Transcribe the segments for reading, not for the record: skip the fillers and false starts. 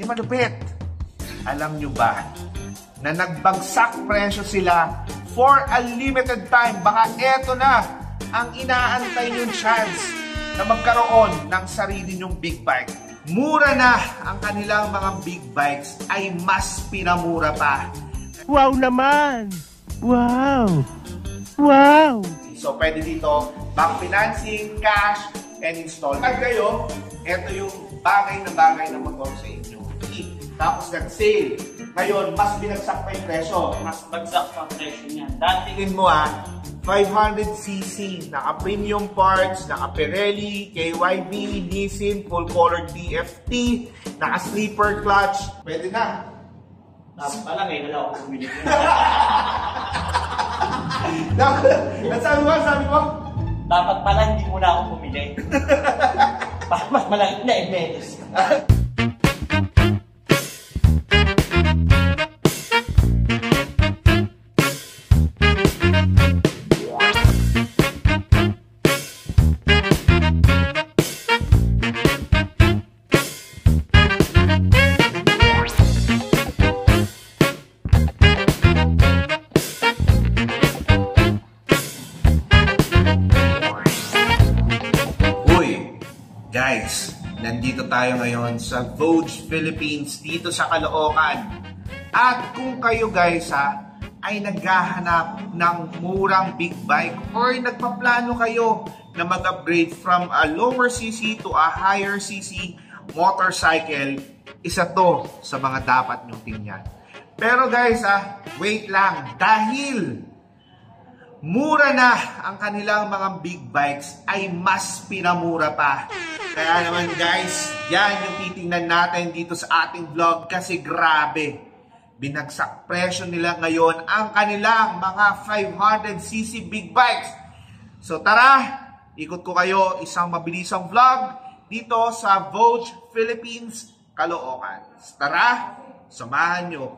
Di malupit. Alam nyo ba na nagbagsak presyo sila for a limited time? Baka eto na ang inaantay nyong chance na magkaroon ng sarili nyong big bike. Mura na ang kanilang mga big bikes ay mas pinamura pa. Wow naman! Wow! Wow! So pwede dito bank financing, cash, and installment. Pag kayo, eto yung bagay na mag-on sa inyo. Tapos nag-sale. Ngayon, mas binagsak pa yung presyo. Mas bagsak pa ang presyo niya. Datingin mo 500cc, naka-premium parts, naka-Pirelli, KYB, D-SIM, full-color TFT, naka-sleeper clutch. Pwede na. Tapos pala ngayon, wala akong bumili. Sabi mo? Dapat pala hindi muna akong bumili. Mas malangit na i-metis. Guys, nandito tayo ngayon sa Voge Philippines, dito sa Caloocan. At kung kayo guys ay naghahanap ng murang big bike or nagpaplano kayo na mag-upgrade from a lower cc to a higher cc motorcycle, isa to sa mga dapat nyong tingnan. Pero guys wait lang, dahil mura na ang kanilang mga big bikes ay mas pinamura pa. Kaya naman guys, yan yung titingnan natin dito sa ating vlog kasi grabe. Binagsak presyo nila ngayon ang kanilang mga 500cc big bikes. So tara, ikot ko kayo isang mabilisang vlog dito sa Voge Philippines, Caloocan. Tara, samahan nyo ko.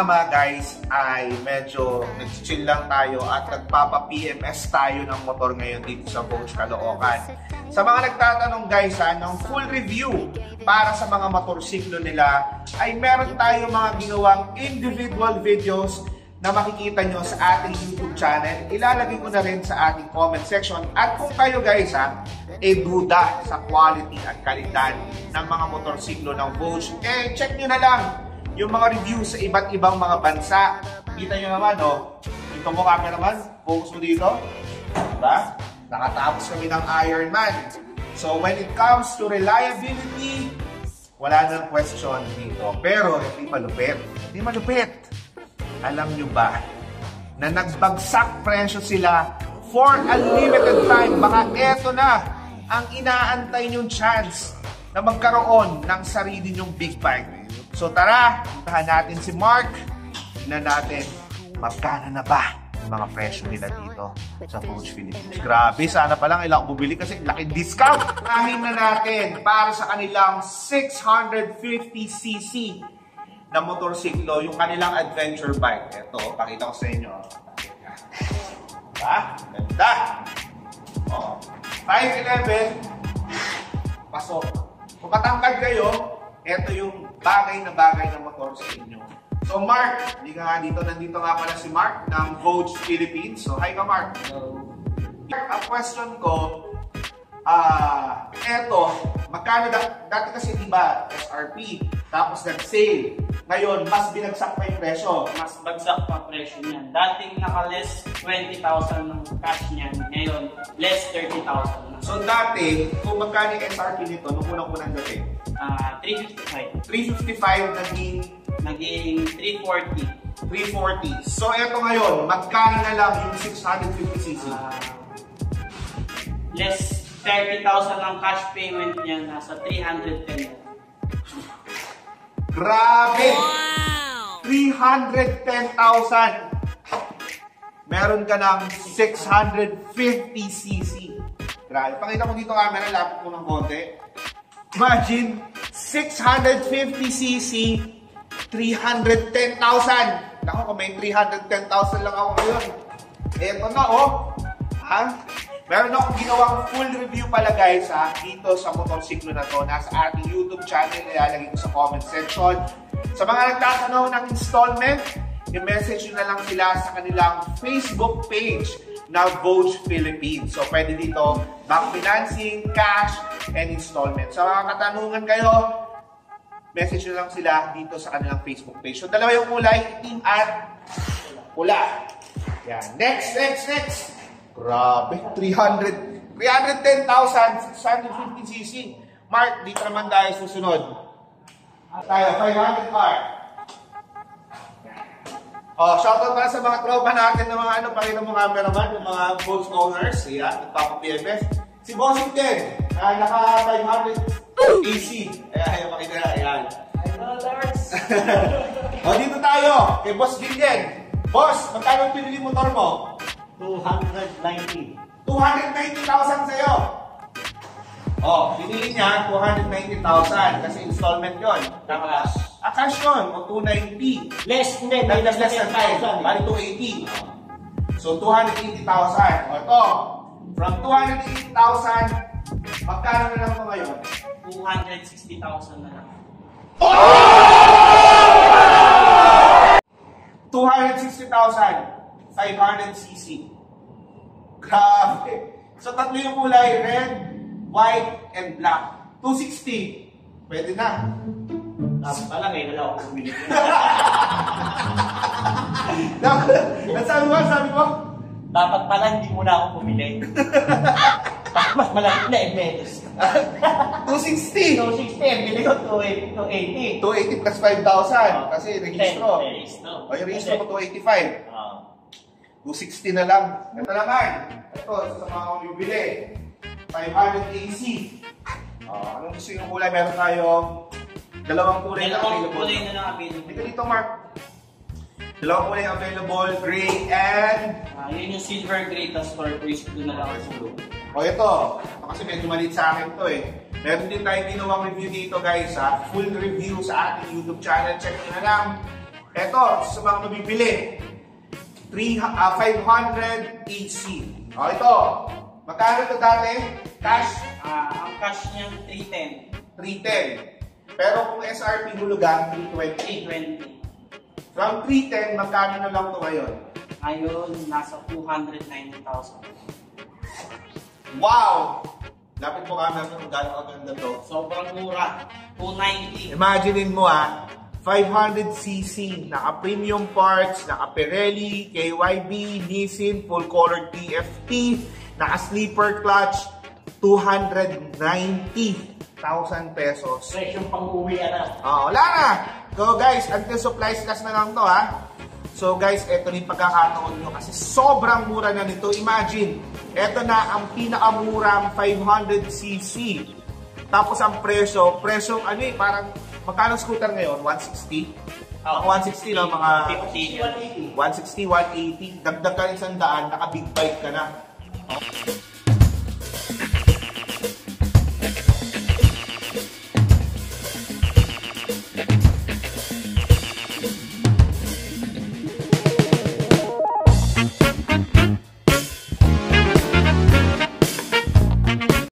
Tama guys, ay medyo nag-chill lang tayo at nagpapa-PMS tayo ng motor ngayon dito sa Voge Caloocan. Sa mga nagtatanong guys ng full review para sa mga motorsiklo nila, ay meron tayo mga ginawang individual videos na makikita nyo sa ating YouTube channel. Ilalagay ko na rin sa ating comment section. At kung kayo guys duda sa quality at kalidad ng mga motorsiklo ng Voge, check nyo na lang yung mga reviews sa iba't ibang mga bansa. Kita nyo naman, Ito mo cameraman, focus mo dito. Diba? Nakatapos kami ng Iron Man. So when it comes to reliability, wala nang question dito. Pero hindi malupit. Hindi malupit. Alam nyo ba na nagbagsak presyo sila for a limited time? Baka eto na ang inaantay nyong chance na magkaroon ng sarili nyong big bike. So tara, puntahan natin si Mark. Tignan natin, magkano na ba yung mga presyo nila dito sa Voge Philippines. Grabe, sana pa lang ilang bumili kasi laki discount. Tahin na natin para sa kanilang 650cc na motorsiklo, yung kanilang adventure bike. Ito, pakita ko sa inyo. Diba? Ganda! 511, pasok. Kung matangkad kayo, ito yung bagay na motor sa inyo. So Mark, hindi ka nga dito. Nandito nga pala si Mark ng Voge Philippines. So hi ka Mark. Hello. Mark, ang question ko, eto, magkano dati kasi diba SRP, tapos nag-sale. Ngayon, mas binagsak pa yung presyo. Mas bagsak pa ang presyo niyan. Dating naka-less 20,000 ng cash niyan. Ngayon, less 30,000 na. So dati, kung magkano yung SRP nito, nung unang-unang dati? 355. 355 naging 340. 340. So eto ngayon, magkano na lang yung 650cc? Less 30,000 ang cash payment niya, nasa 310. Grabe! Wow! 310,000. Meron ka ng 650cc. Grabe. Pakita ko dito camera, lapit ko ng konti. Imagine, 650cc 310,000. Naku, kung may 310,000 lang ako ngayon. Eto na, oh. Ha? Meron akong ginawang full review pala guys, ha? Dito sa motorsiklo na to. Nasa ating YouTube channel, nilalagay ko sa comment section. Sa mga nagtatanong ng installment, i-message nyo na lang sila sa kanilang Facebook page na Voge Philippines. So, pwede dito bank financing, cash, and installment. Sa mga katanungan kayo, message nyo lang sila dito sa kanilang Facebook page. So, dalawa yung kulay, itim at pula. Yan. Next! Grabe, 310,650cc. Mark, dito naman tayo susunod. At tayo, 500 mark. Oh, shoutout para sa mga tropa natin ng mga ano, pakita mo cameraman, ng mga Voge owners. Yan, nagpapapms. Si Boss Ding, naka 500 AC. Ayan, pakita na, ayan. Oh, dito tayo, kay Boss Ding din. Boss, magkano pinili motor mo? 290,000 sa'yo. Oh, pinili niya 290,000 kasi installment yun. Tama. Ah, cash yun. O 290. Less, hindi. Less than 5,000. Bali 280. So, 280,000. O ito. From 280,000, magkano na lang ito ngayon? 260,000 na lang. Oh! 260,000. 500cc. Grabe. So, tatlo yung kulay. Red, white, and black. 260. Pwede na. Tapos pala ngayon na lang ako bumili. Nasabi mo? Dapat pala hindi mo na ako bumili. Mas malaki na eh, menos. 260. Bili ko 280. 280 plus 5,000. Kasi registro. O, yung registro ko 285. 260 na lang. Ito naman. Ito, sa mga kong bibili. 500 AC. Anong gusto yung kulay? Meron tayong dalawang kulay na available. Dito dito, Mark. Dalawang kulay available. Gray and... yun yung silver gray. Tapos for gray, doon na lang ang blue. O, ito. Kasi medyo maliit sa akin ito eh. Meron din tayong ginawang review dito guys, ha. Full review sa ating YouTube channel. Check nyo na lang. Ito, sa mga mabibili. 500 AC. O, ito. Magkano ito dati? Cash? Ang cash niya, 310. Pero kung SRP hulugan, 320. From 310, magkano na lang ito ngayon? Ngayon, nasa 290,000. Wow! Lapit po kami kung gano'ng kaganda ito. Sobrang mura. 290. Imaginin mo, ha? 500cc, naka-premium parts, naka-Pirelli, KYB, D-SIM, full-color TFT, naka-sleeper clutch, 290,000 pesos. Fresh yung pang-uwi na. Oo, wala na. So guys, until supplies class na lang to, ha. So guys, eto na yung pagkakataon nyo kasi sobrang mura na nito. Imagine, eto na ang pinakamurang 500cc. Tapos ang presyo ano eh, parang magkano scooter ngayon? 160? 160 na mga... 160, 180. Dagdag ka ng 100, naka-big bike ka na.